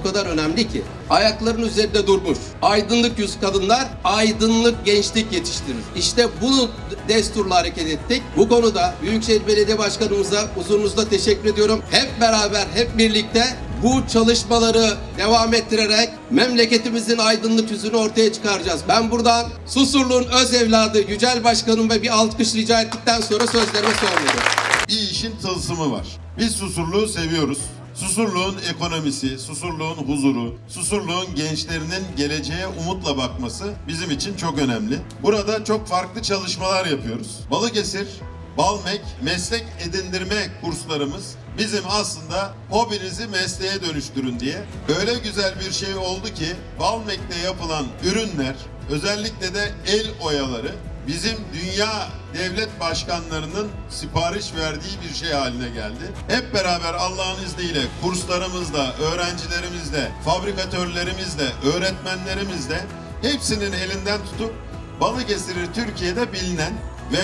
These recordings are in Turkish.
o kadar önemli ki ayakların üzerinde durmuş. Aydınlık yüz kadınlar aydınlık gençlik yetiştirir. İşte bu desturla hareket ettik. Bu konuda Büyükşehir Belediye Başkanımıza huzurunuzda teşekkür ediyorum. Hep beraber, hep birlikte bu çalışmaları devam ettirerek memleketimizin aydınlık yüzünü ortaya çıkaracağız. Ben buradan Susurluk'un öz evladı Yücel Başkanım ve bir alkış rica ettikten sonra sözlerime son veriyorum. Bir işin tılsımı var. Biz Susurluk'u seviyoruz. Susurluk'un ekonomisi, Susurluk'un huzuru, Susurluk'un gençlerinin geleceğe umutla bakması bizim için çok önemli. Burada çok farklı çalışmalar yapıyoruz. Balıkesir, Balmek meslek edindirme kurslarımız bizim aslında hobinizi mesleğe dönüştürün diye. Öyle güzel bir şey oldu ki Balmek'te yapılan ürünler, özellikle de el oyaları bizim dünya devlet başkanlarının sipariş verdiği bir şey haline geldi. Hep beraber Allah'ın izniyle kurslarımızla, öğrencilerimizle, fabrikatörlerimizle, öğretmenlerimizle hepsinin elinden tutup Balıkesir'i Türkiye'de bilinen ve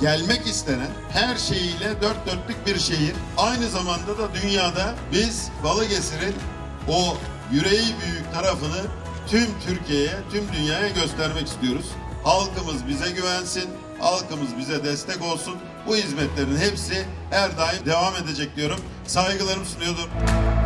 gelmek istenen her şeyiyle dört dörtlük bir şehir. Aynı zamanda da dünyada biz Balıkesir'in o yüreği büyük tarafını tüm Türkiye'ye, tüm dünyaya göstermek istiyoruz. Halkımız bize güvensin, halkımız bize destek olsun. Bu hizmetlerin hepsi her daim devam edecek diyorum. Saygılarımı sunuyorum.